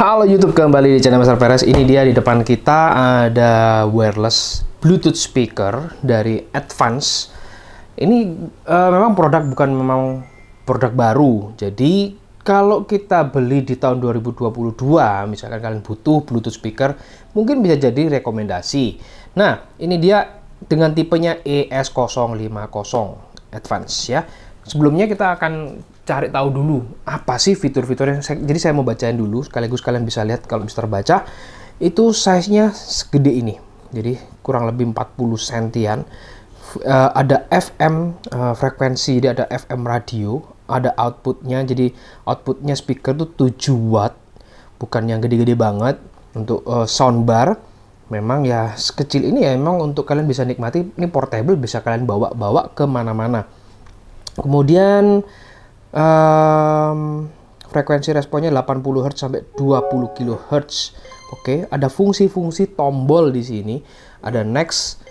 Halo YouTube, kembali di channel Mr. Perez. Ini dia, di depan kita ada wireless Bluetooth speaker dari Advance. Ini memang memang produk baru. Jadi kalau kita beli di tahun 2022, misalkan kalian butuh Bluetooth speaker, mungkin bisa jadi rekomendasi. Nah, ini dia dengan tipenya ES050 Advance ya. Sebelumnya kita akan cari tahu dulu apa sih fitur-fiturnya. Jadi saya mau bacain dulu, sekaligus kalian bisa lihat kalau Mister baca. Itu size-nya segede ini. Jadi kurang lebih 40 sentian. Ada FM frekuensi, dia ada FM radio, ada outputnya. Jadi outputnya speaker tuh 7 watt. Bukan yang gede-gede banget untuk soundbar. Memang ya sekecil ini ya, memang untuk kalian bisa nikmati. Ini portable, bisa kalian bawa-bawa ke mana-mana. Kemudian frekuensi responnya 80 Hz sampai 20 kHz. Oke, ada fungsi-fungsi tombol di sini. Ada next,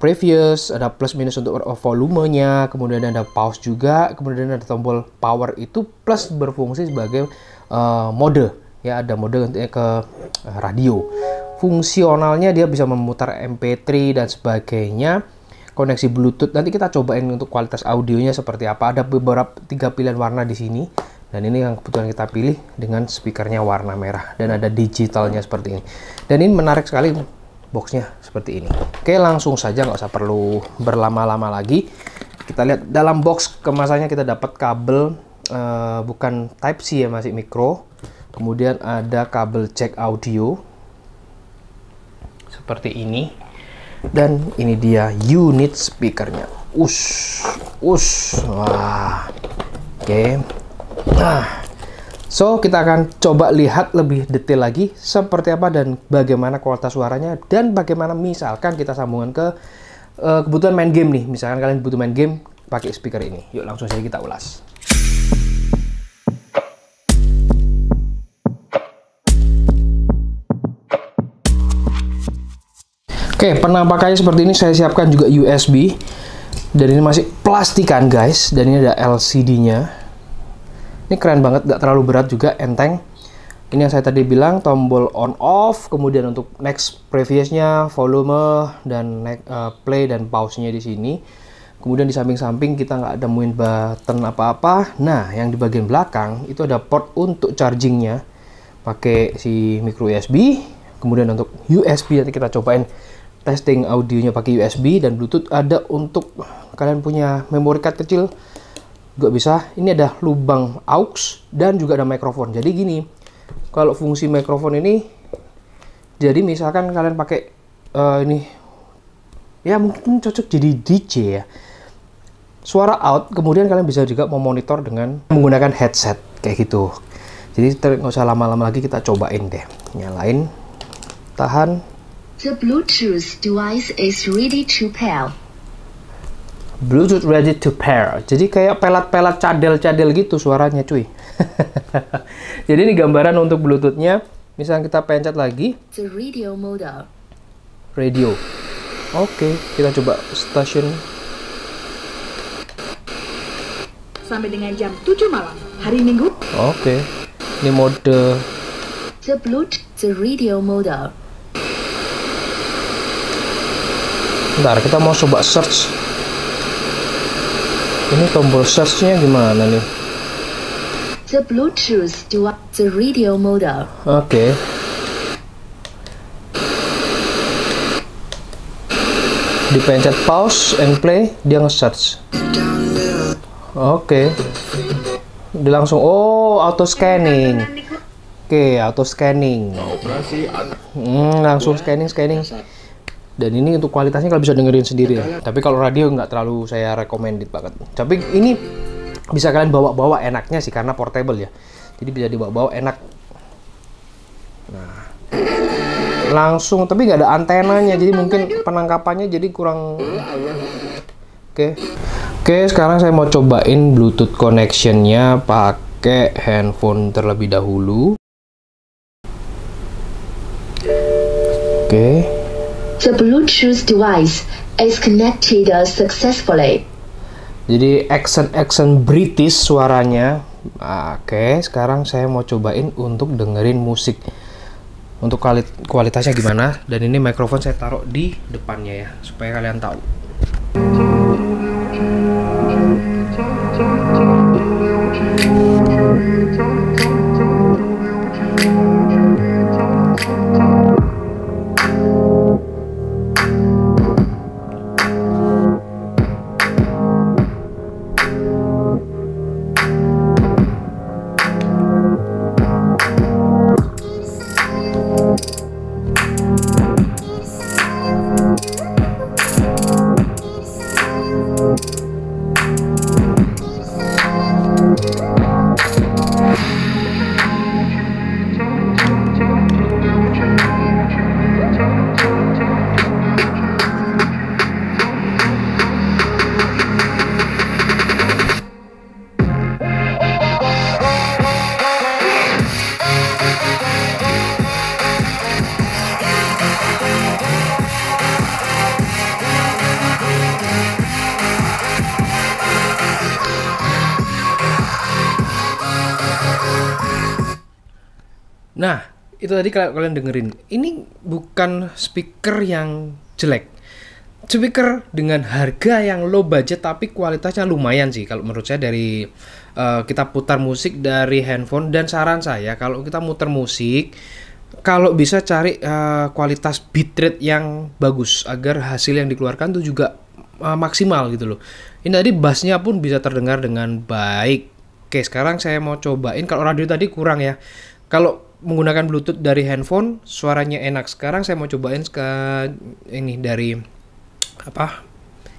previous, ada plus minus untuk volumenya, kemudian ada pause juga, kemudian ada tombol power. Itu plus berfungsi sebagai mode. Ya, ada mode gantinya ke radio. Fungsionalnya dia bisa memutar MP3 dan sebagainya. Koneksi Bluetooth, nanti kita cobain untuk kualitas audionya seperti apa. Ada beberapa 3 pilihan warna di sini, dan ini yang kebetulan kita pilih dengan speakernya warna merah, dan ada digitalnya seperti ini. Dan ini menarik sekali, boxnya seperti ini. Oke, langsung saja, nggak usah perlu berlama-lama lagi. Kita lihat dalam box kemasannya, kita dapat kabel bukan Type C ya, masih micro. Kemudian ada kabel jack audio seperti ini. Dan ini dia unit speakernya. Wah. Oke. Nah. So, kita akan coba lihat lebih detail lagi seperti apa dan bagaimana kualitas suaranya, dan bagaimana misalkan kita sambungan ke kebutuhan main game nih. Misalkan kalian butuh main game pakai speaker ini. Yuk, langsung saja kita ulas. Oke, penampakannya seperti ini. Saya siapkan juga USB, dan ini masih plastikan guys, dan ini ada LCD-nya. Ini keren banget, nggak terlalu berat juga, enteng. Ini yang saya tadi bilang, tombol on off, kemudian untuk next, previous-nya, volume, dan next, play dan pause-nya di sini. Kemudian di samping-samping kita nggak nemuin button apa-apa. Nah, yang di bagian belakang itu ada port untuk charging-nya, pakai si micro USB. Kemudian untuk USB nanti kita cobain testing audionya pakai USB dan Bluetooth. Ada untuk kalian punya memory card kecil juga bisa. Ini ada lubang aux dan juga ada mikrofon. Jadi gini, kalau fungsi mikrofon ini, jadi misalkan kalian pakai ini ya, mungkin cocok jadi DJ ya, suara out. Kemudian kalian bisa juga memonitor dengan menggunakan headset kayak gitu. Jadi nggak usah lama-lama lagi, kita cobain deh, nyalain, tahan. The Bluetooth device is ready to pair. Bluetooth ready to pair. Jadi kayak pelat-pelat, cadel-cadel gitu suaranya cuy. Jadi ini gambaran untuk Bluetooth-nya. Misalnya kita pencet lagi. The radio mode. Radio. Oke, kita coba station. Sampai dengan jam 7 malam hari Minggu. Oke. Ini mode. The Bluetooth, the radio mode. Bentar, kita mau coba search. Ini tombol search-nya gimana nih? The Bluetooth to the radio mode. Oke. Dipencet pause and play, dia nge-search. Oke. Dia langsung, oh, auto scanning. Oke, auto scanning. Langsung scanning. Dan ini untuk kualitasnya kalau bisa dengerin sendiri ya. Tapi kalau radio nggak terlalu saya recommended banget. Tapi ini bisa kalian bawa-bawa enaknya sih, karena portable ya. Jadi bisa dibawa-bawa enak. Nah, langsung, tapi nggak ada antenanya, jadi mungkin penangkapannya jadi kurang. Oke, sekarang saya mau cobain Bluetooth connection-nya pakai handphone terlebih dahulu. Oke. The Bluetooth device is connected successfully. Jadi accent British suaranya, Oke, sekarang saya mau cobain untuk dengerin musik. Untuk kualitasnya gimana? Dan ini mikrofon saya taruh di depannya ya, supaya kalian tahu. Nah, itu tadi kalian dengerin. Ini bukan speaker yang jelek. Speaker dengan harga yang low budget tapi kualitasnya lumayan sih kalau menurut saya, dari kita putar musik dari handphone. Dan saran saya kalau kita muter musik, kalau bisa cari kualitas bitrate yang bagus agar hasil yang dikeluarkan itu juga maksimal gitu loh. Ini tadi bassnya pun bisa terdengar dengan baik. Oke, sekarang saya mau cobain. Kalau radio tadi kurang ya, kalau menggunakan Bluetooth dari handphone suaranya enak. Sekarang saya mau cobain ini dari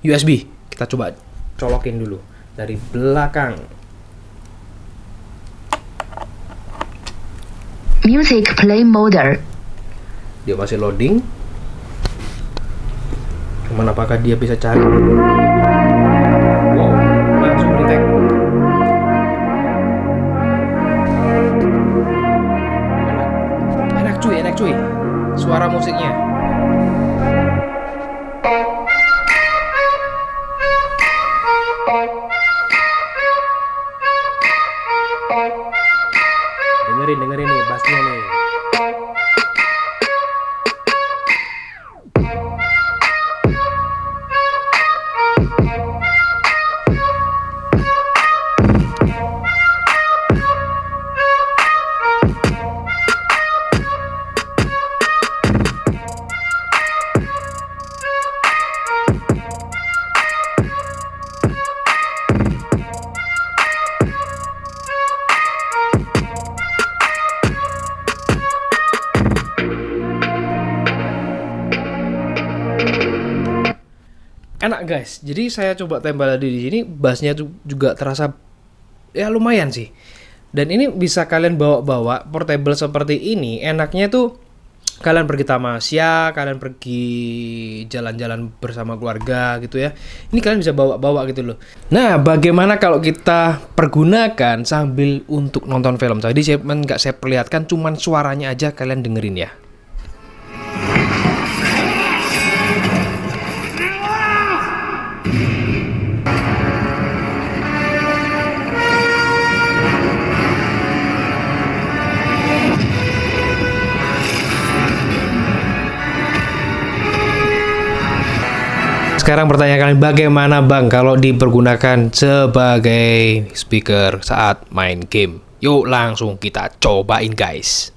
USB. Kita coba colokin dulu dari belakang. Music play mode. Dia masih loading. Cuman apakah dia bisa cari? Cuy, suara musiknya dengerin nih, bassnya nih. Enak guys, jadi saya coba tempel tadi di sini, bassnya juga terasa ya lumayan sih. Dan ini bisa kalian bawa-bawa portable seperti ini. Enaknya tuh kalian pergi tamasya, kalian pergi jalan-jalan bersama keluarga gitu ya. Ini kalian bisa bawa-bawa gitu loh. Nah, bagaimana kalau kita pergunakan sambil untuk nonton film? Tadi saya nggak saya perlihatkan, cuman suaranya aja kalian dengerin ya. Sekarang pertanyaan kalian, bagaimana bang kalau dipergunakan sebagai speaker saat main game? Yuk langsung kita cobain guys.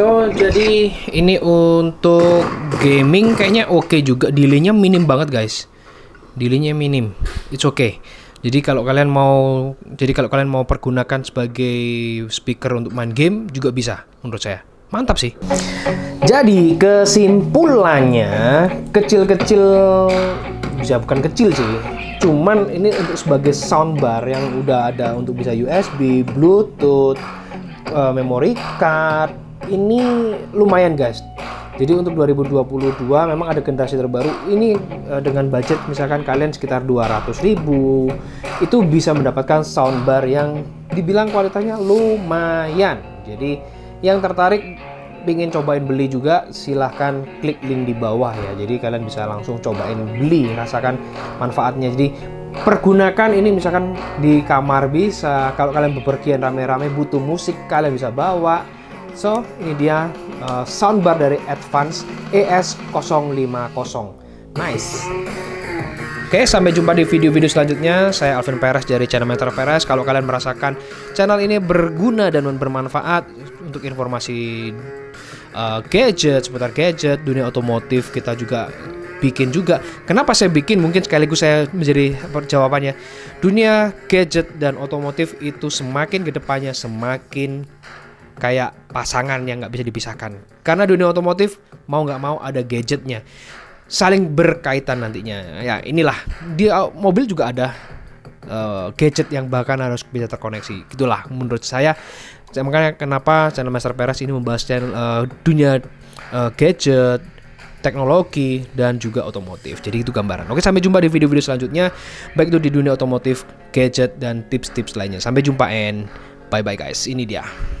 So, jadi ini untuk gaming kayaknya oke juga. Delay-nya minim banget guys. Delay-nya minim. It's okay. Jadi kalau kalian mau pergunakan sebagai speaker untuk main game juga bisa menurut saya. Mantap sih. Jadi kesimpulannya, bukan kecil sih. Cuman ini untuk sebagai soundbar yang udah ada untuk bisa USB, Bluetooth, memory card. Ini lumayan guys, Jadi untuk 2022 memang ada generasi terbaru ini dengan budget misalkan kalian sekitar 200.000 itu bisa mendapatkan soundbar yang dibilang kualitasnya lumayan. Jadi yang tertarik ingin cobain beli juga silahkan klik link di bawah ya. Jadi kalian bisa langsung cobain beli, rasakan manfaatnya. Jadi pergunakan ini misalkan di kamar bisa, kalau kalian bepergian rame-rame butuh musik kalian bisa bawa. So ini dia soundbar dari Advance ES050. Nice. Oke, sampai jumpa di video-video selanjutnya. Saya Alvin Perez dari channel Mentor Perez. Kalau kalian merasakan channel ini berguna dan bermanfaat untuk informasi gadget, seputar gadget, dunia otomotif, kita juga bikin juga. Kenapa saya bikin? Mungkin sekaligus saya menjadi jawabannya. Dunia gadget dan otomotif itu semakin kedepannya semakin kayak pasangan yang nggak bisa dipisahkan. Karena dunia otomotif mau nggak mau ada gadgetnya, saling berkaitan nantinya. Ya inilah di mobil juga ada gadget yang bahkan harus bisa terkoneksi. Itulah menurut saya. Makanya kenapa channel Master Perez ini membahas channel dunia gadget, teknologi, dan juga otomotif. Jadi itu gambaran. Oke, sampai jumpa di video-video selanjutnya, baik itu di dunia otomotif, gadget, dan tips-tips lainnya. Sampai jumpa and bye-bye guys. Ini dia.